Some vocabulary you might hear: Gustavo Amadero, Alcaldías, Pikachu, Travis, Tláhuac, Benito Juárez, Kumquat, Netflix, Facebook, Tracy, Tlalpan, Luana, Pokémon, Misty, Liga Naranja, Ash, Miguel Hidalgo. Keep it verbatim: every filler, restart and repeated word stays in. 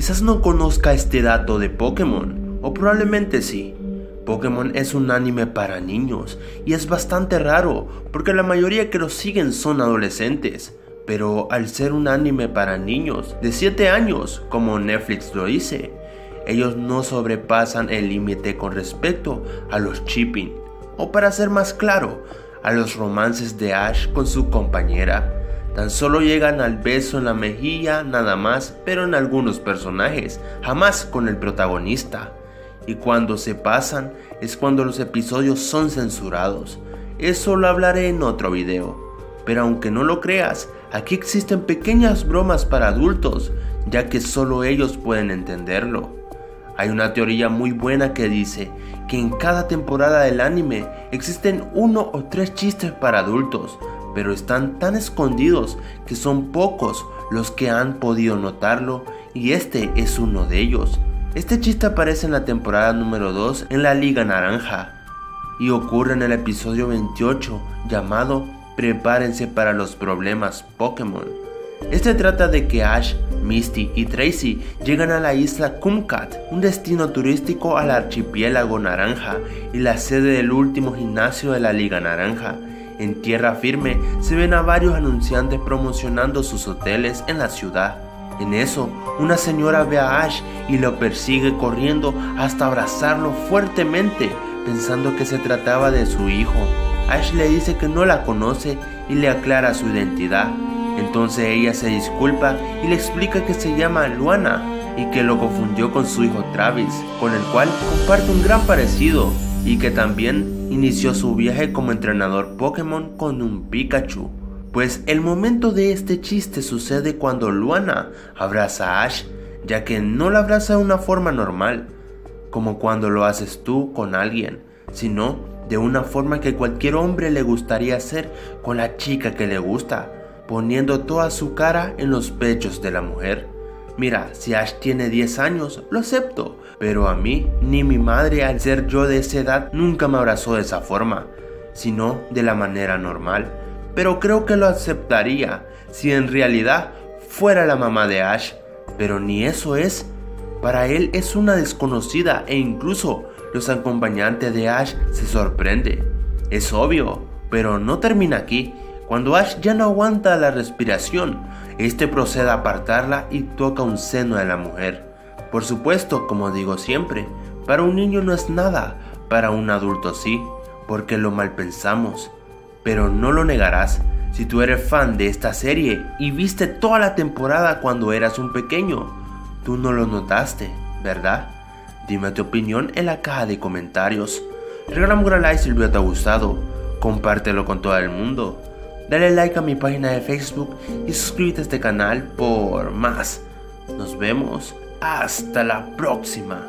Quizás no conozca este dato de Pokémon, o probablemente sí. Pokémon es un anime para niños, y es bastante raro, porque la mayoría que lo siguen son adolescentes. Pero al ser un anime para niños de siete años, como Netflix lo dice, ellos no sobrepasan el límite con respecto a los shipping, o para ser más claro, a los romances de Ash con su compañera. Tan solo llegan al beso en la mejilla nada más, pero en algunos personajes, jamás con el protagonista. Y cuando se pasan es cuando los episodios son censurados. Eso lo hablaré en otro video. Pero aunque no lo creas, aquí existen pequeñas bromas para adultos, ya que solo ellos pueden entenderlo. Hay una teoría muy buena que dice que en cada temporada del anime existen uno o tres chistes para adultos, pero están tan escondidos que son pocos los que han podido notarlo, y este es uno de ellos. Este chiste aparece en la temporada número dos en la Liga Naranja y ocurre en el episodio veintiocho llamado Prepárense para los problemas Pokémon. Este trata de que Ash, Misty y Tracy llegan a la isla Kumquat, un destino turístico al archipiélago naranja y la sede del último gimnasio de la Liga Naranja. En tierra firme se ven a varios anunciantes promocionando sus hoteles en la ciudad. En eso, una señora ve a Ash y lo persigue corriendo hasta abrazarlo fuertemente, pensando que se trataba de su hijo. Ash le dice que no la conoce y le aclara su identidad. Entonces ella se disculpa y le explica que se llama Luana y que lo confundió con su hijo Travis, con el cual comparte un gran parecido, y que también inició su viaje como entrenador Pokémon con un Pikachu. Pues el momento de este chiste sucede cuando Luana abraza a Ash, ya que no la abraza de una forma normal, como cuando lo haces tú con alguien, sino de una forma que cualquier hombre le gustaría hacer con la chica que le gusta, poniendo toda su cara en los pechos de la mujer. Mira, si Ash tiene diez años, lo acepto, pero a mí, ni mi madre al ser yo de esa edad, nunca me abrazó de esa forma, sino de la manera normal. Pero creo que lo aceptaría si en realidad fuera la mamá de Ash, pero ni eso es. Para él es una desconocida, e incluso los acompañantes de Ash se sorprende. Es obvio, pero no termina aquí. Cuando Ash ya no aguanta la respiración, este procede a apartarla y toca un seno de la mujer. Por supuesto, como digo siempre, para un niño no es nada, para un adulto sí, porque lo malpensamos. Pero no lo negarás, si tú eres fan de esta serie y viste toda la temporada cuando eras un pequeño, tú no lo notaste, ¿verdad? Dime tu opinión en la caja de comentarios. Regálame un gran like si el video te ha gustado, compártelo con todo el mundo. Dale like a mi página de Facebook y suscríbete a este canal por más. Nos vemos hasta la próxima.